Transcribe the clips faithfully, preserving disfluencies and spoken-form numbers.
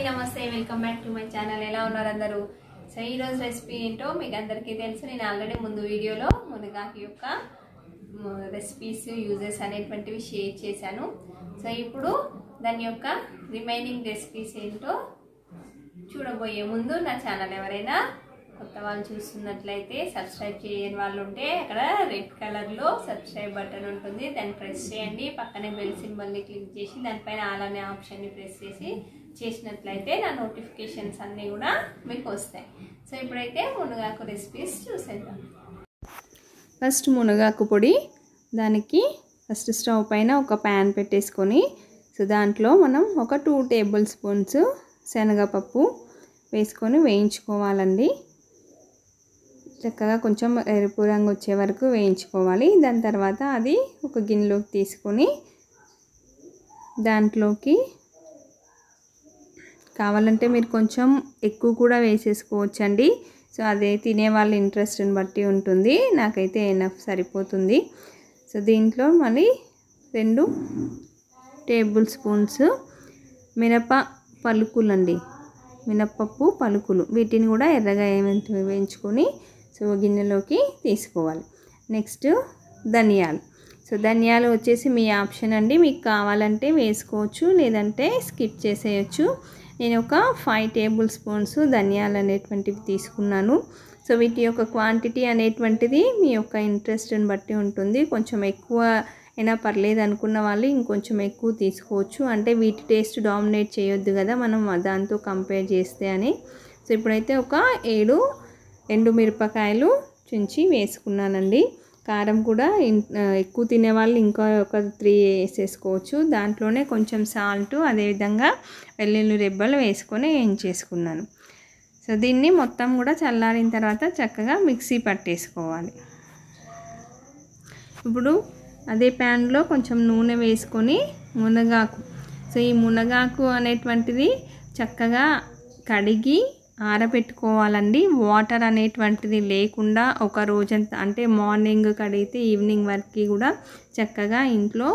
नमस्ते welcome back to my channel एला so ई रोज रेसिपी एंटो मीकु अंदरिकी तेलुसु नेनु आल्रेडी मुंदु वीडियोलो मुनगाकु योक्क रेसिपीस यूजेस अनेटुवंटिवि शेर चेशानु सो इप्पुडु दानि योक्क रिमेनिंग रेसिपीस एंटो चूडबोये मुंदु ना चैनल एवरैना కొత్త వాళ్ళు చూస్తున్నట్లయితే సబ్స్క్రైబ్ చేయని వాళ్ళు ఉంటే అక్కడ రెడ్ కలర్ లో సబ్స్క్రైబ్ బటన్ ఉంటుంది దాన్ని ప్రెస్ చేయండి పక్కనే బెల్ సింబల్ ని క్లిక్ చేసి దానిపైన ఆల్ అనే ఆప్షన్ ని ప్రెస్ చేసి చేసినట్లయితే నా నోటిఫికేషన్స్ అన్నీ కూడా మీకు వస్తాయి సో ఇప్పుడైతే మునగాకు రెసిపీస్ చూసేద్దాం ఫస్ట్ మునగాకు పొడి దానికి ఫస్ట్ స్టవ్ పైన ఒక pan పెట్టేసుకొని సో దాంట్లో మనం ఒక टू టేబుల్ స్పూన్స్ శనగపప్పు వేసుకొని వేయించుకోవాలండి చక్కగా కొంచెం ఎరుపు రంగు వచ్చే వరకు వేయించుకోవాలి దాని తర్వాత అది ఒక గిన్నెలోకి తీసుకొని దాంట్లోకి కావాలంటే మీరు కొంచెం ఎక్కువ కూడా వేసేసుకోవొచ్చుండి సో అదే తినే వాళ్ళ ఇంట్రెస్ట్ ని బట్టి ఉంటుంది నాకైతే ఎనఫ్ సరిపోతుంది సో దీంట్లో మళ్ళీ రెండు టేబుల్ స్పూన్స్ మినప పలుకులండి మినపప్పు పలుకులు వీటిని కూడా ఎర్రగా వేయించుకొని సో గిన్నెలోకి తీసుకోవాలి నెక్స్ట్ ధనియాలు సో ధనియాలు వచ్చేసి మీ ఆప్షన్ అండి మీకు కావాలంటే వేసుకోవచ్చు లేదంటే స్కిప్ చేసేయొచ్చు నేను ఒక ఫైవ్ టేబుల్ స్పూన్స్ ధనియాలు అనేటువంటివి తీసుకున్నాను సో వీటి యొక్క క్వాంటిటీ అనేటువంటిది మీ యొక్క ఇంట్రెస్ట్ ని బట్టి ఉంటుంది కొంచెం ఎక్కువ అయినా పర్లేదు అనుకున్న వాళ్ళు ఇంకొంచెం ఎక్కువ తీసుకోవచ్చు అంటే వీటి టేస్ట్ డామినేట్ చేయొద్దు కదా మనం దాంతో కంపేర్ చేస్తే అని సో ఇప్పుడైతే ఒక ఏడు ఎండు మిరపకాయలు చుంచి వేసుకున్నానండి కారం కూడా ఎక్కువ తినే వాళ్ళు ఇంకా ఒక త్రీ వేసేసుకోవచ్చు దాంట్లోనే కొంచెం సాల్ట్ అదే విధంగా వెల్లుల్లి రెబ్బలు వేసుకొని వేయించేసుకున్నాను సో దీన్ని మొత్తం కూడా చల్లారిన తర్వాత చక్కగా మిక్సీ పట్టేసుకోవాలి ఇప్పుడు అదే pan లో కొంచెం నూనె వేసుకొని మునగాకు సో ఈ మునగాకు అనేటువంటిది చక్కగా కడిగి ఆరబెట్టుకోవాలండి వాటర్ అనేటువంటిది లేకుండా ఒక రోజంతా అంటే మార్నింగ్ కడిగితే ఈవినింగ్ వరకు కూడా చక్కగా ఇంట్లో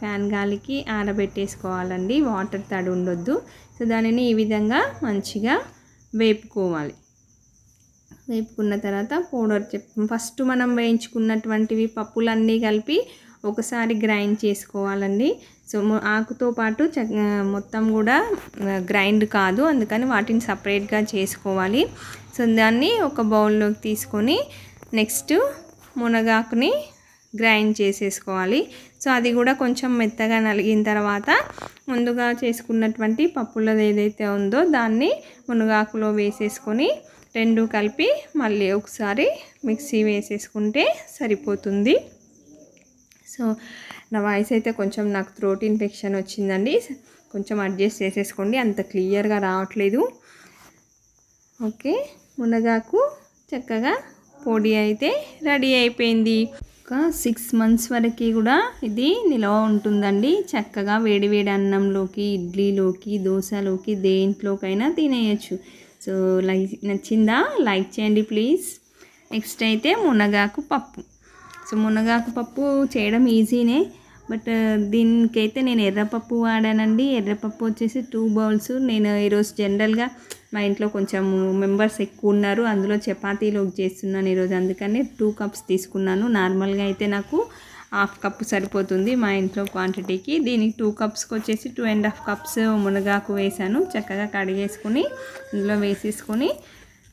ఫ్యాన్ గాలికి ఆరబెట్టేసుకోవాలండి వాటర్ తడి ఉండొద్దు సో దానిని ఈ విధంగా మంచిగా వేపుకోవాలి వేపుకున్న తర్వాత పౌడర్ ఫస్ట్ మనం వేయించుకున్నటువంటివి పప్పులన్నీ కలిపి ఒకసారి గ్రైండ్ చేసుకోవాలండి సో ఆకుతో పాటు మొత్తం కూడా గ్రైండ్ కాదు అందుకని వాటిని సెపరేట్ గా చేసుకోవాలి సో దాన్ని ఒక బౌల్ లోకి తీసుకొని నెక్స్ట్ మునగాకుని గ్రైండ్ చేసేసుకోవాలి సో అది కూడా కొంచెం మెత్తగా నలిగిన తర్వాత ముందుగా చేసుకున్నటువంటి పప్పులది ఏదైతే ఉందో దాన్ని మునగాకులో వేసేసుకొని రెండు కలిపి మళ్ళీ ఒకసారి మిక్సీ వేసేసుకుంటే సరిపోతుంది సో నా వాయిస్ అయితే కొంచెం నాకు థ్రోట్ ఇన్ఫెక్షన్ వచ్చిందండి కొంచెం అడ్జస్ట్ చేసేసుకోండి అంత క్లియర్గా రావట్లేదు ఓకే మునగాకు చక్కగా పొడి అయితే రెడీ అయిపోయింది ఒక సిక్స్ మంత్స్ వరకు కూడా ఇది నిల్వ ఉంటుందండి చక్కగా వేడివేడి అన్నంలోకి ఇడ్లీలోకి దోశలోకి దేంట్లోకైనా తినేయచ్చు సో లైక్ నచ్చిందా లైక్ చేయండి ప్లీజ్ నెక్స్ట్ అయితే మునగాకు పప్పు సో మునగాకు పప్పు చేయడం ఈజీనే బట్ దీనికైతే నేను ఎర్రపప్పు వాడానండి ఎర్రపప్పు వచ్చేసి టూ బౌల్స్ నేను ఈరోజు జనరల్గా మా ఇంట్లో కొంచెం మెంబర్స్ ఎక్కువ ఉన్నారు అందులో చపాతీలోకి చేస్తున్నాను ఈరోజు అందుకని టూ కప్స్ తీసుకున్నాను నార్మల్గా అయితే నాకు హాఫ్ కప్పు సరిపోతుంది మా ఇంట్లో క్వాంటిటీకి దీనికి టూ కప్స్కి వచ్చేసి టూ అండ్ హాఫ్ కప్స్ మునగాకు వేసాను చక్కగా కడిగేసుకొని ఇందులో వేసేసుకొని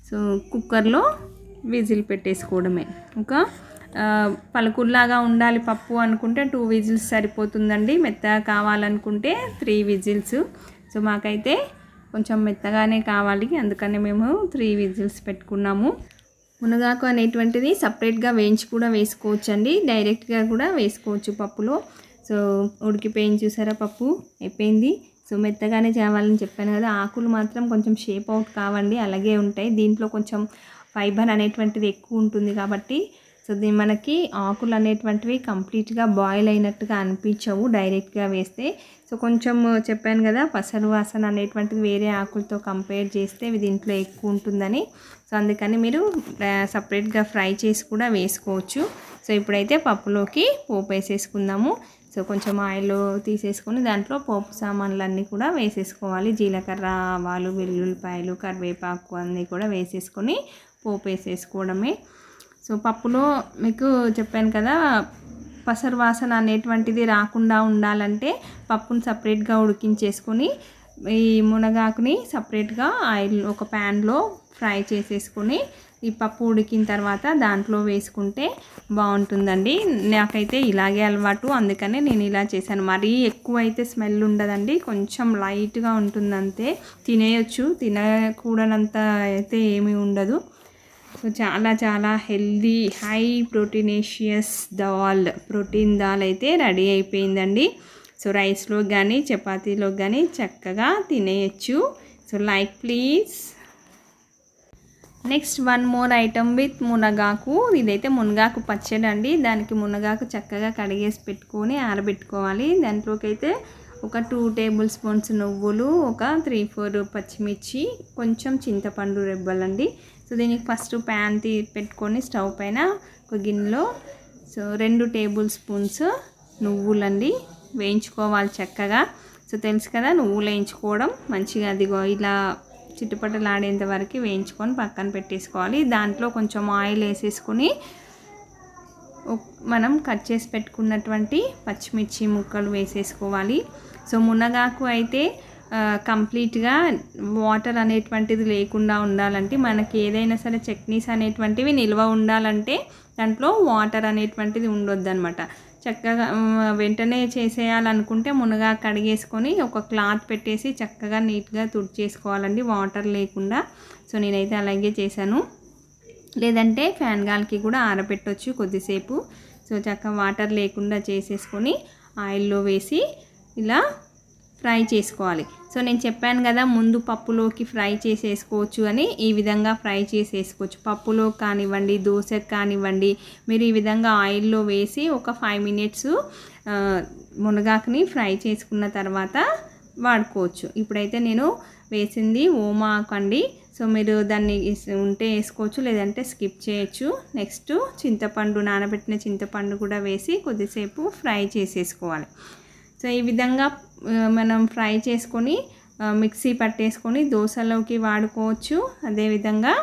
సో కుక్కర్లో విజిల్ పెట్టేసుకోవడమే ఇంకా పలుకుల్లాగా ఉండాలి పప్పు అనుకుంటే టూ విజిల్స్ సరిపోతుందండి మెత్తగా కావాలనుకుంటే త్రీ విజిల్స్ సో మాకైతే కొంచెం మెత్తగానే కావాలి అందుకనే మేము త్రీ విజిల్స్ పెట్టుకున్నాము మునగాకు అనేటువంటిది సపరేట్గా వేయించి కూడా వేసుకోవచ్చండి డైరెక్ట్గా కూడా వేసుకోవచ్చు పప్పులో సో ఉడికిపోయింది చూసారా పప్పు అయిపోయింది సో మెత్తగానే చేయాలని చెప్పాను కదా ఆకులు మాత్రం కొంచెం షేప్ అవుట్ కావండి అలాగే ఉంటాయి దీంట్లో కొంచెం ఫైబర్ అనేటువంటిది ఎక్కువ ఉంటుంది కాబట్టి సో దీని మనకి ఆకులు అనేటువంటివి కంప్లీట్గా బాయిల్ అయినట్టుగా అనిపించవు డైరెక్ట్గా వేస్తే సో కొంచెం చెప్పాను కదా పసరు వాసన అనేటువంటిది వేరే ఆకులతో కంపేర్ చేస్తే దీంట్లో ఎక్కువ ఉంటుందని సో అందుకని మీరు సపరేట్గా ఫ్రై చేసి కూడా వేసుకోవచ్చు సో ఇప్పుడైతే పప్పులోకి పోపు వేసేసుకుందాము సో కొంచెం ఆయిల్ తీసేసుకొని దాంట్లో పోపు సామాన్లన్నీ కూడా వేసేసుకోవాలి. జీలకర్ర, ఆవాలు, వెల్లుల్లిపాయలు, కరివేపాకు అన్నీ కూడా వేసేసుకొని పోపు వేసేసుకోవడమే. సో పప్పులో మీకు చెప్పాను కదా, పసరు వాసన అనేటువంటిది రాకుండా ఉండాలంటే పప్పును సపరేట్గా ఉడికించేసుకొని ఈ మునగాకుని సపరేట్గా ఆయిల్ ఒక ప్యాన్లో ఫ్రై చేసేసుకొని ఈ పప్పు ఉడికిన తర్వాత దాంట్లో వేసుకుంటే బాగుంటుందండి. నాకైతే ఇలాగే అలవాటు, అందుకనే నేను ఇలా చేశాను. మరీ ఎక్కువ అయితే స్మెల్ ఉండదండి, కొంచెం లైట్గా ఉంటుంది అంతే. తినేయచ్చు, తినకూడనంత అయితే ఏమీ ఉండదు. సో చాలా చాలా healthy, high proteinaceous dal, protein dal అయితే రెడీ అయిపోయిందండి. సో రైస్లో కానీ చపాతీలో కానీ చక్కగా తినేయచ్చు. So like please. Next one more item with మునగాకు. ఇదైతే మునగాకు పచ్చడి అండి. దానికి మునగాకు చక్కగా కడిగేసి పెట్టుకొని ఆరబెట్టుకోవాలి. దాంట్లోకి అయితే ఒక టూ టేబుల్ స్పూన్స్ నువ్వులు, ఒక త్రీ ఫోర్ పచ్చిమిర్చి, కొంచెం చింతపండు రెబ్బలండి. సో దీనికి ఫస్ట్ ప్యాన్ తీ పెట్టుకొని స్టవ్ పైన ఒక గిన్నెలో సో రెండు టేబుల్ స్పూన్స్ నువ్వులండి వేయించుకోవాలి చక్కగా. సో తెలుసు కదా నువ్వులు వేయించుకోవడం మంచిగా, అదిగో ఇలా చిట్టుపట్టలాడేంత వరకు వేయించుకొని పక్కన పెట్టేసుకోవాలి. దాంట్లో కొంచెం ఆయిల్ వేసేసుకొని మనం కట్ చేసి పెట్టుకున్నటువంటి పచ్చిమిర్చి ముక్కలు వేసేసుకోవాలి. సో మునగాకు అయితే కంప్లీట్గా వాటర్ అనేటువంటిది లేకుండా ఉండాలంటే, మనకి ఏదైనా సరే చట్నీస్ అనేటువంటివి నిల్వ ఉండాలంటే దాంట్లో వాటర్ అనేటువంటిది ఉండొద్దు అనమాట. చక్కగా వెంటనే చేసేయాలనుకుంటే మునగా కడిగేసుకొని ఒక క్లాత్ పెట్టేసి చక్కగా నీట్గా తుడిచేసుకోవాలండి వాటర్ లేకుండా. సో నేనైతే అలాగే చేశాను. లేదంటే ఫ్యాన్ గాలికి కూడా ఆరబెట్టొచ్చు కొద్దిసేపు. సో చక్కగా వాటర్ లేకుండా చేసేసుకొని ఆయిల్లో వేసి ఇలా ఫ్రై చేసుకోవాలి. సో నేను చెప్పాను కదా ముందు పప్పులోకి ఫ్రై చేసేసుకోవచ్చు అని, ఈ విధంగా ఫ్రై చేసేసుకోవచ్చు. పప్పులో కానివ్వండి, దోశకు కానివ్వండి, మీరు ఈ విధంగా ఆయిల్లో వేసి ఒక ఫైవ్ మినిట్స్ మునగాకుని ఫ్రై చేసుకున్న తర్వాత వాడుకోవచ్చు. ఇప్పుడైతే నేను వేసింది ఓమాకు అండి. సో మీరు దాన్ని ఉంటే వేసుకోవచ్చు, లేదంటే స్కిప్ చేయొచ్చు. నెక్స్ట్ చింతపండు, నానబెట్టిన చింతపండు కూడా వేసి కొద్దిసేపు ఫ్రై చేసేసుకోవాలి. సో ఈ విధంగా మనం ఫ్రై చేసుకొని మిక్సీ పట్టేసుకొని దోశలోకి వాడుకోవచ్చు, అదేవిధంగా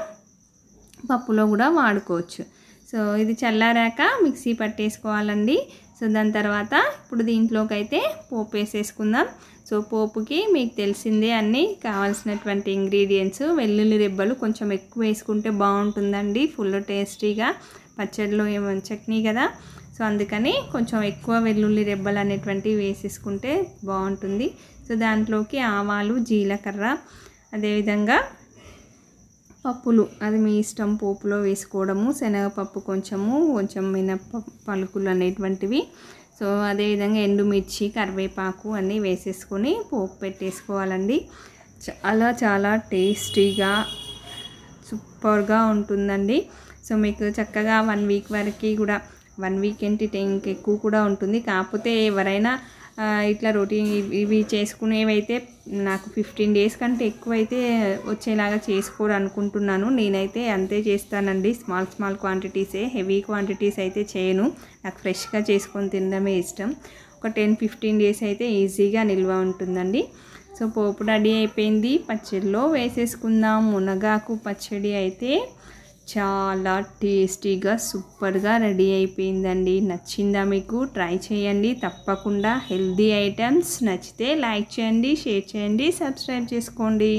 పప్పులో కూడా వాడుకోవచ్చు. సో ఇది చల్లారాక మిక్సీ పట్టేసుకోవాలండి. సో దాని తర్వాత ఇప్పుడు దీంట్లోకి అయితే పోపు వేసేసుకుందాం. సో పోపుకి మీకు తెలిసిందే అన్నీ కావాల్సినటువంటి ఇంగ్రీడియంట్స్. వెల్లుల్లి రెబ్బలు కొంచెం ఎక్కువ వేసుకుంటే బాగుంటుందండి, ఫుల్ టేస్టీగా పచ్చడిలో ఏమైనా చట్నీ కదా. సో అందుకని కొంచెం ఎక్కువ వెల్లుల్లి రెబ్బలు అనేటువంటివి వేసేసుకుంటే బాగుంటుంది. సో దాంట్లోకి ఆవాలు, జీలకర్ర, అదేవిధంగా పప్పులు, అది మీ ఇష్టం పోపులో వేసుకోవడము, శనగపప్పు కొంచెము, కొంచెం మినప్పప్పు పలుకులు అనేటువంటివి. సో అదేవిధంగా ఎండుమిర్చి, కరివేపాకు అన్నీ వేసేసుకొని పోపు పెట్టేసుకోవాలండి. చాలా చాలా టేస్టీగా సూపర్గా ఉంటుందండి. సో మీకు చక్కగా వన్ వీక్ వరకు కూడా, వన్ వీక్ ఏంటి ఇంకెక్కువ కూడా ఉంటుంది. కాకపోతే ఎవరైనా ఇట్లా రొటీన్ ఇవి చేసుకునేవైతే నాకు ఫిఫ్టీన్ డేస్ కంటే ఎక్కువైతే వచ్చేలాగా చేసుకోరు అనుకుంటున్నాను. నేనైతే అంతే చేస్తానండి, స్మాల్ స్మాల్ క్వాంటిటీసే, హెవీ క్వాంటిటీస్ అయితే చేయను. నాకు ఫ్రెష్గా చేసుకొని తినడమే ఇష్టం. ఒక టెన్ ఫిఫ్టీన్ డేస్ అయితే ఈజీగా నిల్వ ఉంటుందండి. సో పోపు రెడీ అయిపోయింది, పచ్చడిలో వేసేసుకుందాం. మునగాకు పచ్చడి అయితే చాలా టేస్టీగా సూపర్గా రెడీ అయిపోయిందండి. నచ్చిందా మీకు? ట్రై చేయండి తప్పకుండా. హెల్దీ ఐటమ్స్ నచ్చితే లైక్ చేయండి, షేర్ చేయండి, సబ్స్క్రైబ్ చేసుకోండి.